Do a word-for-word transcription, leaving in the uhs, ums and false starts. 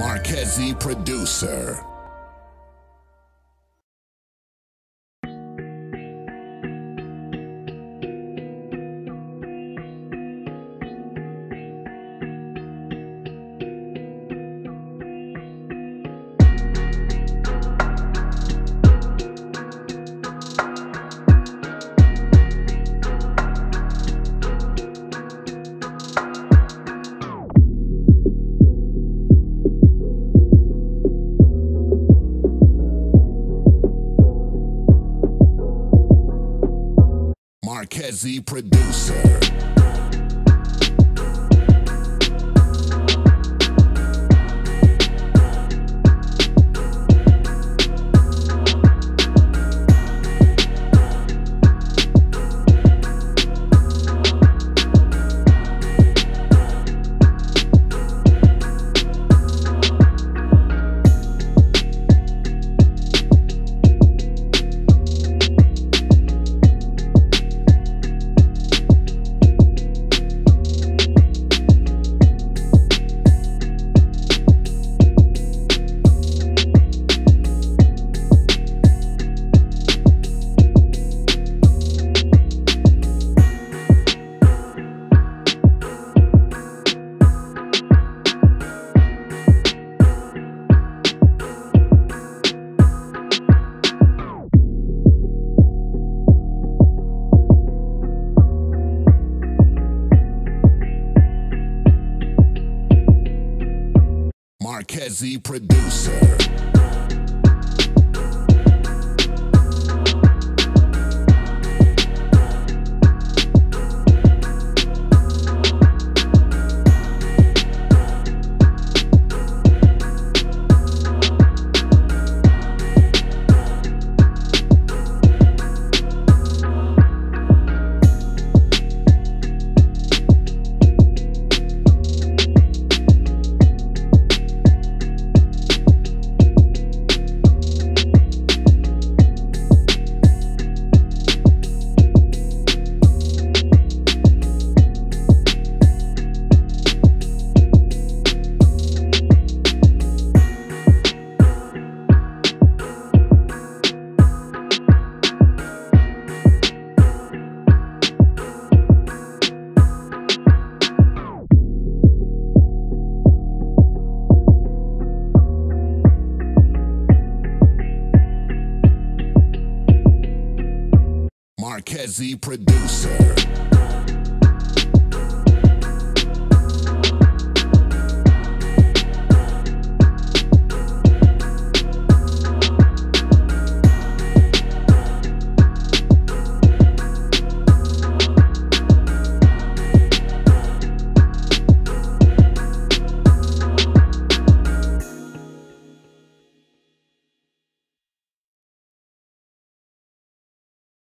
Markezi producer. Markezi producer. Markezi producer. Markezi producer.